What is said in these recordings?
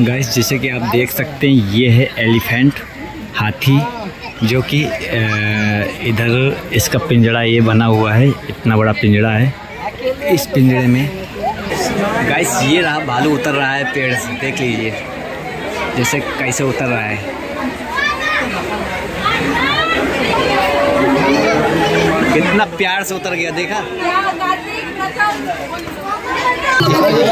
Guys जैसे कि आप देख सकते हैं ये है एलिफेंट हाथी, जो कि इधर इसका पिंजड़ा ये बना हुआ है, इतना बड़ा पिंजड़ा है। इस पिंजड़े में गाइस ये रहा, भालू उतर रहा है पेड़ से, देख लीजिए जैसे कैसे उतर रहा है। कितना प्यार से उतर गया, देखा। गाइस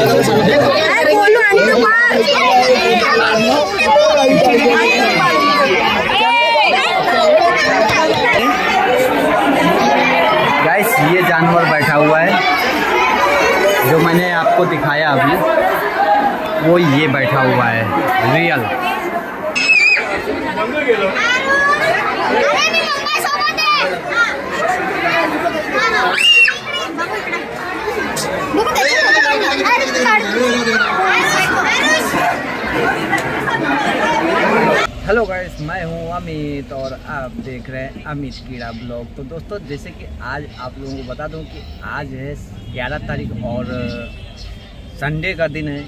ये जानवर बैठा हुआ है जो मैंने आपको दिखाया अभी, वो ये बैठा हुआ है रियल। हेलो गाइस, मैं हूं अमित और आप देख रहे हैं अमित कीड़ा ब्लॉग। तो दोस्तों जैसे कि आज आप लोगों को बता दूं कि आज है 11 तारीख और संडे का दिन है।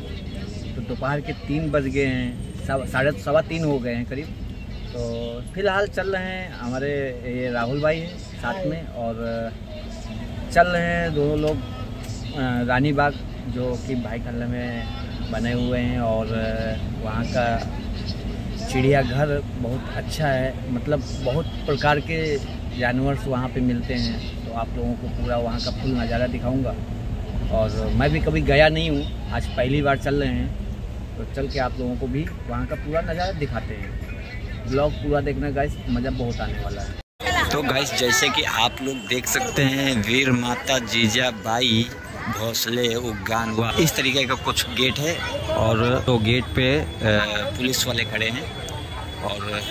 तो दोपहर के 3 बज गए हैं, सवा 3 हो गए हैं करीब। तो फिलहाल चल रहे हैं, हमारे ये राहुल भाई हैं साथ में, और चल रहे हैं दोनों लोग रानीबाग जो कि भाईकुल्ला में बने हुए हैं। और वहाँ का चिड़ियाघर बहुत अच्छा है, मतलब बहुत प्रकार के जानवर वहाँ पे मिलते हैं। तो आप लोगों को पूरा वहाँ का फुल नज़ारा दिखाऊंगा। और मैं भी कभी गया नहीं हूँ, आज पहली बार चल रहे हैं, तो चल के आप लोगों को भी वहाँ का पूरा नज़ारा दिखाते हैं। ब्लॉग पूरा देखना गाइस, मज़ा बहुत आने वाला है। तो गाइस जैसे कि आप लोग देख सकते हैं, वीर माता जीजाबाई भोसले उद्यान हुआ, इस तरीके का कुछ गेट है। और तो गेट पे पुलिस वाले खड़े हैं, और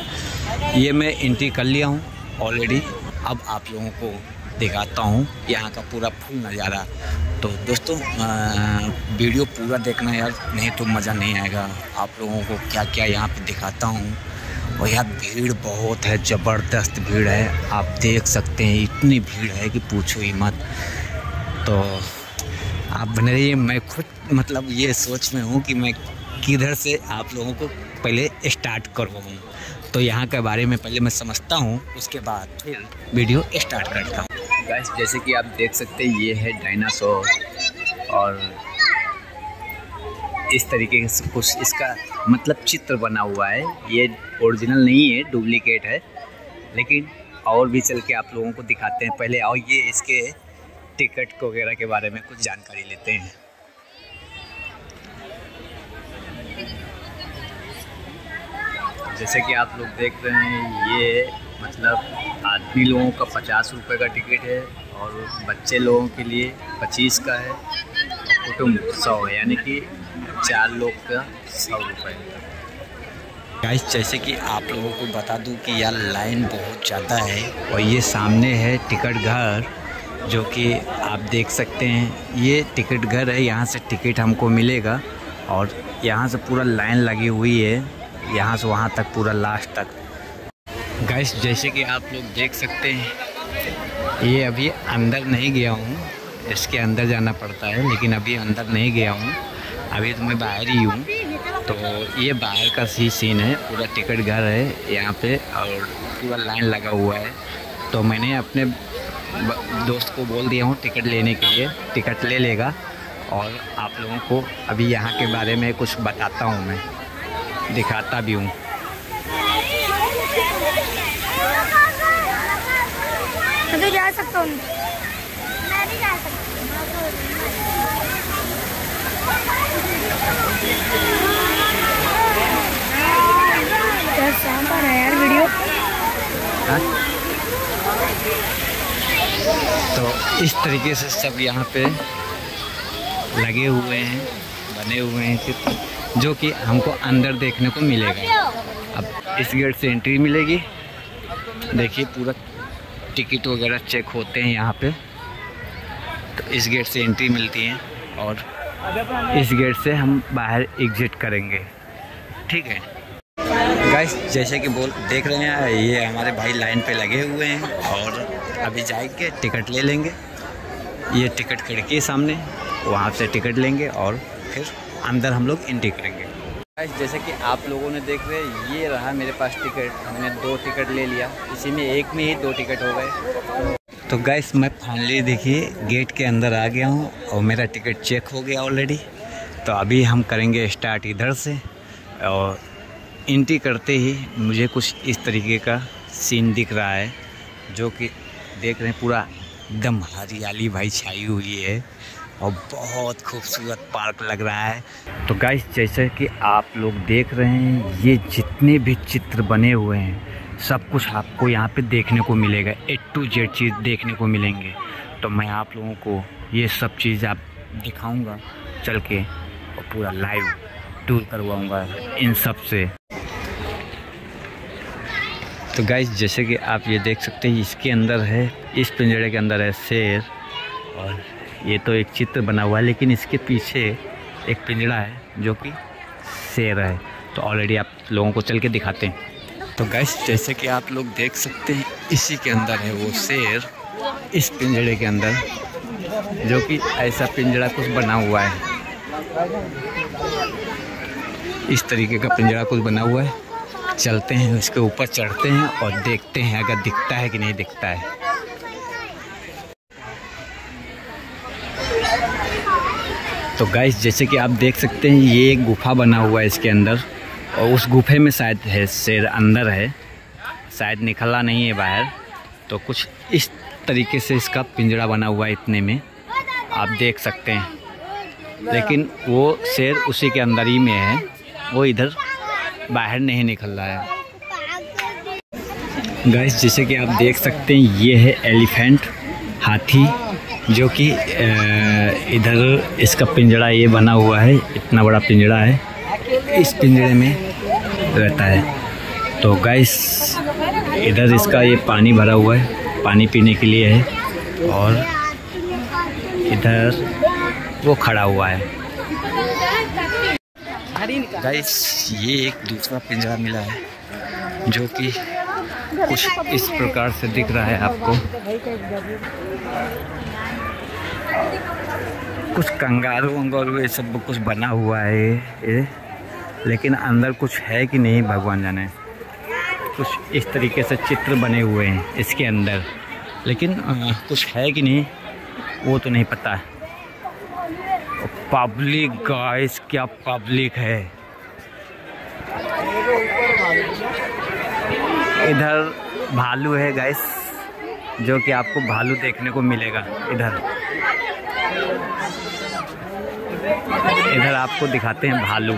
ये मैं एंट्री कर लिया हूँ ऑलरेडी। अब आप लोगों को दिखाता हूँ यहाँ का पूरा फुल नज़ारा। तो दोस्तों वीडियो पूरा देखना यार, नहीं तो मज़ा नहीं आएगा। आप लोगों को क्या क्या यहाँ पे दिखाता हूँ। और यार भीड़ बहुत है, ज़बरदस्त भीड़ है, आप देख सकते हैं इतनी भीड़ है कि पूछो ही मत। तो आप बने रहिए, मैं खुद मतलब ये सोच में हूँ कि मैं किधर से आप लोगों को पहले स्टार्ट करवाऊँ। तो यहाँ के बारे में पहले मैं समझता हूँ, उसके बाद फिर वीडियो स्टार्ट करता हूँ। गाइस जैसे कि आप देख सकते हैं ये है डायनासोर, और इस तरीके से कुछ इसका मतलब चित्र बना हुआ है। ये ओरिजिनल नहीं है, डुप्लीकेट है, लेकिन और भी चल के आप लोगों को दिखाते हैं। पहले आओ ये इसके टिकट वगैरह के बारे में कुछ जानकारी लेते हैं। जैसे कि आप लोग देख रहे हैं, ये मतलब आदमी लोगों का 50 रुपये का टिकट है, और बच्चे लोगों के लिए 25 का है, और कुटुम्ब 100, यानी कि 4 लोग का 100 रुपये। गाइस जैसे कि आप लोगों को बता दूं कि यार लाइन बहुत ज़्यादा है। और ये सामने है टिकट घर, जो कि आप देख सकते हैं ये टिकट घर है, यहाँ से टिकट हमको मिलेगा। और यहाँ से पूरा लाइन लगी हुई है, यहाँ से वहाँ तक पूरा लास्ट तक। गाइस जैसे कि आप लोग देख सकते हैं, ये अभी अंदर नहीं गया हूँ, इसके अंदर जाना पड़ता है, लेकिन अभी अंदर नहीं गया हूँ, अभी तो मैं बाहर ही हूँ। तो ये बाहर का सीन है, पूरा टिकट घर है यहाँ पर, और पूरा लाइन लगा हुआ है। तो मैंने अपने दोस्त को बोल दिया हूँ टिकट लेने के लिए, टिकट ले लेगा। और आप लोगों को अभी यहाँ के बारे में कुछ बताता हूँ, मैं दिखाता भी हूँ। मैं तो जा सकता हूँ, मैं भी जा सकता हूँ यार वीडियो। तो इस तरीके से सब यहाँ पे लगे हुए हैं, बने हुए हैं चित्र, जो कि हमको अंदर देखने को मिलेगा। अब इस गेट से एंट्री मिलेगी। देखिए पूरा टिकट वगैरह चेक होते हैं यहाँ पे। तो इस गेट से एंट्री मिलती है, और इस गेट से हम बाहर एग्जिट करेंगे, ठीक है। गाइस जैसे कि देख रहे हैं, ये हमारे भाई लाइन पे लगे हुए हैं, और अभी जाएंगे टिकट ले लेंगे। ये टिकट खिड़की सामने, वहाँ से टिकट लेंगे और फिर अंदर हम लोग एंट्री करेंगे। जैसे कि आप लोगों ने देख रहे हैं, ये रहा मेरे पास टिकट। हमने 2 टिकट ले लिया, इसी में एक में ही 2 टिकट हो गए। तो गाइस मैं फाइनली देखिए गेट के अंदर आ गया हूँ और मेरा टिकट चेक हो गया ऑलरेडी। तो अभी हम करेंगे स्टार्ट इधर से। और एंट्री करते ही मुझे कुछ इस तरीके का सीन दिख रहा है, जो कि देख रहे हैं पूरा एकदम हरियाली भाई छाई हुई है और बहुत खूबसूरत पार्क लग रहा है। तो गाइस जैसे कि आप लोग देख रहे हैं, ये जितने भी चित्र बने हुए हैं सब कुछ आपको यहाँ पे देखने को मिलेगा। A to Z चीज़ देखने को मिलेंगे। तो मैं आप लोगों को ये सब चीज़ आप दिखाऊंगा चल के और पूरा लाइव टूर करवाऊंगा इन सब से। तो गाइस जैसे कि आप ये देख सकते हैं, इसके अंदर है, इस पिंजरे के अंदर है शेर। और ये तो एक चित्र बना हुआ है, लेकिन इसके पीछे एक पिंजड़ा है जो कि शेर है। तो ऑलरेडी आप लोगों को चल के दिखाते हैं। तो गाइस जैसे कि आप लोग देख सकते हैं, इसी के अंदर है वो शेर, इस पिंजड़े के अंदर, जो कि ऐसा पिंजड़ा कुछ बना हुआ है, इस तरीके का पिंजड़ा कुछ बना हुआ है। चलते हैं उसके ऊपर, चढ़ते हैं और देखते हैं अगर दिखता है कि नहीं दिखता है। तो गाइस जैसे कि आप देख सकते हैं, ये एक गुफा बना हुआ है इसके अंदर, और उस गुफे में शायद है शेर, अंदर है शायद, निकला नहीं है बाहर। तो कुछ इस तरीके से इसका पिंजरा बना हुआ है, इतने में आप देख सकते हैं। लेकिन वो शेर उसी के अंदर ही में है, वो इधर बाहर नहीं निकल रहा है। गाइस जैसे कि आप देख सकते हैं, ये है एलिफेंट, हाथी, जो कि इधर इसका पिंजड़ा ये बना हुआ है, इतना बड़ा पिंजड़ा है, इस पिंजरे में रहता है। तो गाइस इधर इसका ये पानी भरा हुआ है, पानी पीने के लिए है, और इधर वो खड़ा हुआ है। गाइस ये एक दूसरा पिंजरा मिला है, जो कि कुछ इस प्रकार से दिख रहा है आपको। कुछ कंगारू वंगारू ये सब कुछ बना हुआ है ये, लेकिन अंदर कुछ है कि नहीं भगवान जाने। कुछ इस तरीके से चित्र बने हुए हैं इसके अंदर, लेकिन कुछ है कि नहीं वो तो नहीं पता। पब्लिक गाइस, क्या पब्लिक है। इधर भालू है गाइस, जो कि आपको भालू देखने को मिलेगा। इधर आपको दिखाते हैं भालू।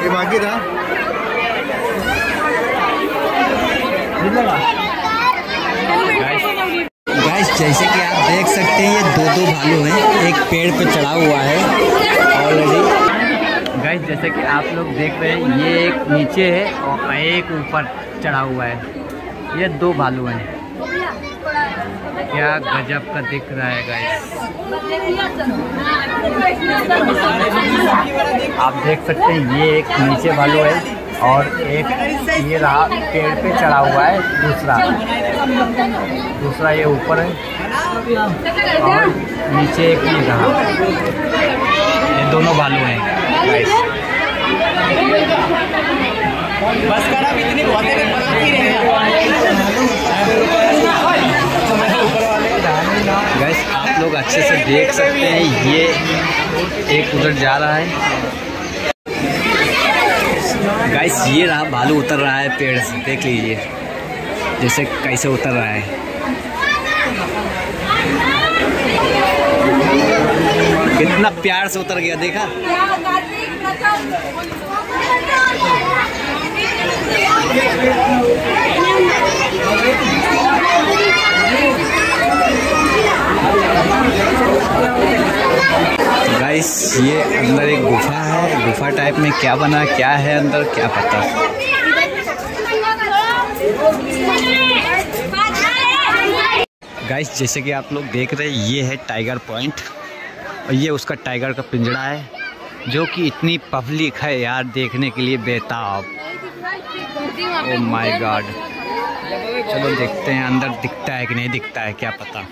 ये बाकी था। गाइस जैसे कि आप देख सकते हैं, ये 2 भालू हैं, एक पेड़ पे चढ़ा हुआ है ऑलरेडी। गाइस जैसे कि आप लोग देख रहे हैं, ये एक नीचे है और एक ऊपर चढ़ा हुआ है। ये 2 भालू हैं। क्या गजब का दिख रहा है गाइस। आप देख सकते हैं, ये एक नीचे भालू है और एक ये रहा पेड़ पे चढ़ा हुआ है, दूसरा ये ऊपर है और नीचे एक ये रहा। ये 2 भालू हैं बस। करा इतनी गाइस आप लोग अच्छे से देख सकते हैं, ये एक उधर जा रहा है। गाइस ये रहा भालू, उतर रहा है पेड़ से, देख लीजिए जैसे कैसे उतर रहा है, कितना प्यार से उतर गया, देखा। गाइस ये अंदर एक गुफा है, गुफा टाइप में क्या बना, क्या है अंदर, क्या पता। गाइस जैसे कि आप लोग देख रहे हैं, ये है टाइगर पॉइंट और ये उसका टाइगर का पिंजड़ा है, जो कि इतनी पब्लिक है यार देखने के लिए बेताब। ओह माय गॉड, चलो देखते हैं अंदर दिखता है कि नहीं दिखता है, क्या पता।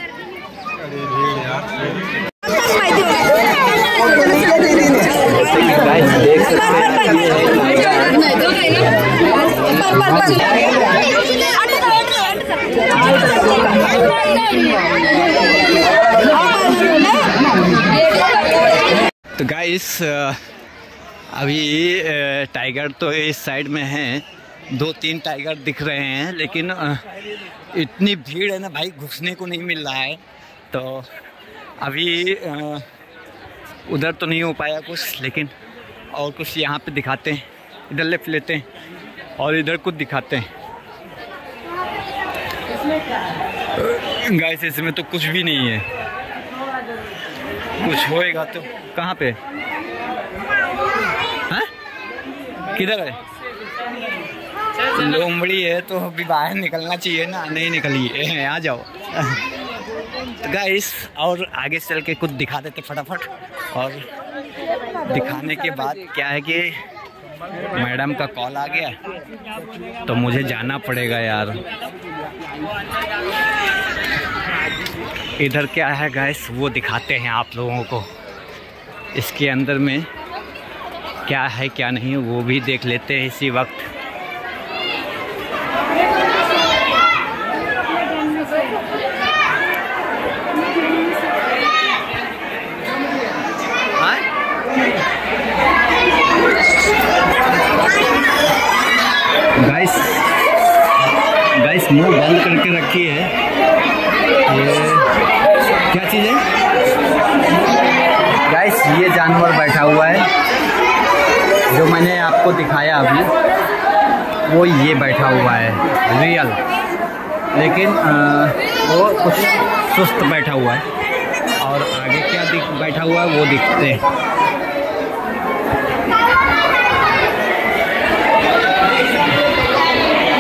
देख सकते हैं। तो गाइस अभी टाइगर तो इस साइड में है, दो तीन टाइगर दिख रहे हैं, लेकिन इतनी भीड़ है ना भाई, घुसने को नहीं मिल रहा है। तो अभी उधर तो नहीं हो पाया कुछ, लेकिन और कुछ यहाँ पे दिखाते हैं, इधर लेफ्ट लेते हैं और इधर कुछ दिखाते हैं। गाइस इसमें तो कुछ भी नहीं है, कुछ होएगा तो कहाँ पे है, किधर है? लोमड़ी है तो अभी बाहर निकलना चाहिए ना, नहीं निकलिए, आ जाओ। तो गाइस और आगे चल के कुछ दिखा देते फटाफट, और दिखाने के बाद क्या है कि मैडम का कॉल आ गया तो मुझे जाना पड़ेगा यार। इधर क्या है गाइस वो दिखाते हैं आप लोगों को, इसके अंदर में क्या है क्या नहीं वो भी देख लेते हैं इसी वक्त। गाइस गाइस मुँह बंद करके रखी है, ये क्या चीज़ है गाइस? ये जानवर बैठा हुआ है जो मैंने आपको दिखाया अभी, वो ये बैठा हुआ है रियल, लेकिन वो कुछ सुस्त बैठा हुआ है। और आगे क्या बैठा हुआ है वो दिखते हैं।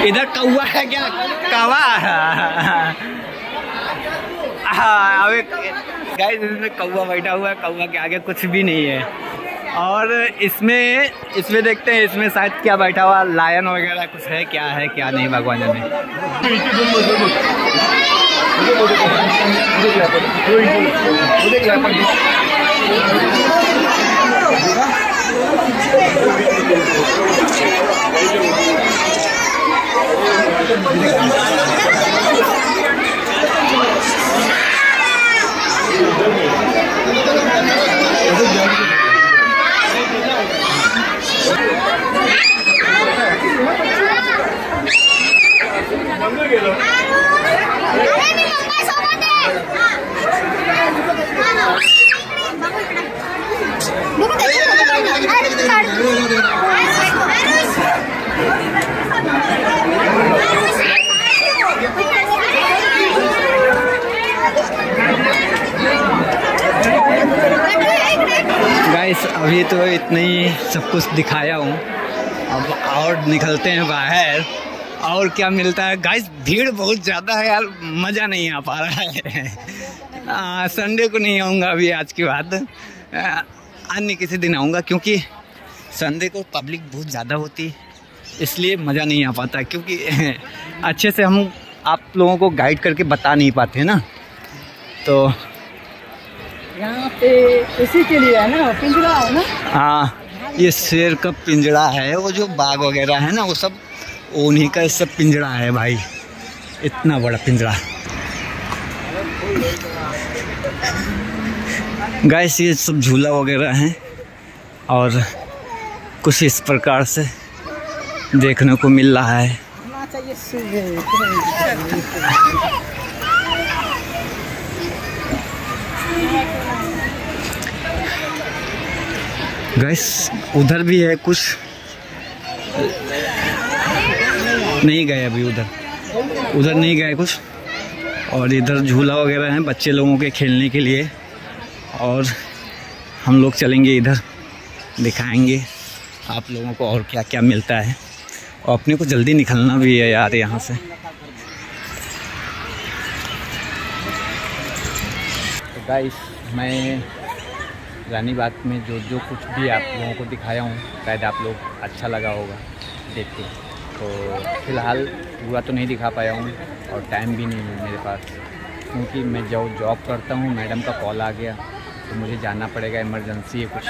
इधर कौवा है क्या? कौवा, हाँ। अबे गाइस इसमें कौवा बैठा हुआ है, कौवा के आगे कुछ भी नहीं है। और इसमें देखते हैं, इसमें शायद क्या बैठा हुआ, लायन वगैरह कुछ है, क्या है क्या नहीं भगवान जाने। गाइस अभी तो इतना ही सब कुछ दिखाया हूँ, अब और निकलते हैं बाहर और क्या मिलता है। गाइस भीड़ बहुत ज़्यादा है यार, मज़ा नहीं आ पा रहा है। संडे को नहीं आऊँगा अभी, आज के बाद अन्य किसी दिन आऊँगा, क्योंकि संडे को पब्लिक बहुत ज़्यादा होती है, इसलिए मज़ा नहीं आ पाता, क्योंकि अच्छे से हम आप लोगों को गाइड करके बता नहीं पाते ना। तो यहाँ पे इसी के लिए है ना, पिंजरा है ना, हाँ ये शेर का पिंजरा है, वो जो बाघ वगैरह है ना वो सब उन्हीं का सब पिंजरा है भाई, इतना बड़ा पिंजरा। गाइस ये सब झूला वगैरह हैं और कुछ इस प्रकार से देखने को मिल रहा है। गाइस उधर भी है कुछ, नहीं गए अभी उधर, उधर नहीं गए कुछ। और इधर झूला वगैरह है बच्चे लोगों के खेलने के लिए, और हम लोग चलेंगे इधर, दिखाएंगे आप लोगों को और क्या क्या मिलता है। और अपने को जल्दी निकलना भी है यार यहाँ से। गाइस मैं रानीबाग में जो जो कुछ भी आप लोगों को दिखाया हूँ, शायद आप लोग अच्छा लगा होगा देख के। तो फ़िलहाल पूरा तो नहीं दिखा पाया हूँ और टाइम भी नहीं है मेरे पास, क्योंकि मैं जो जॉब करता हूँ, मैडम का कॉल आ गया तो मुझे जाना पड़ेगा, इमरजेंसी है कुछ।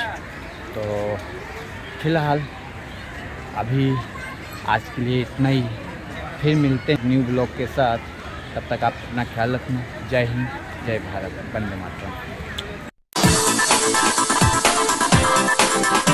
तो फ़िलहाल अभी आज के लिए इतना ही, फिर मिलते हैं न्यू ब्लॉग के साथ। तब तक आप अपना ख्याल रखना। जय हिंद, जय भारत, वंदे मातरम।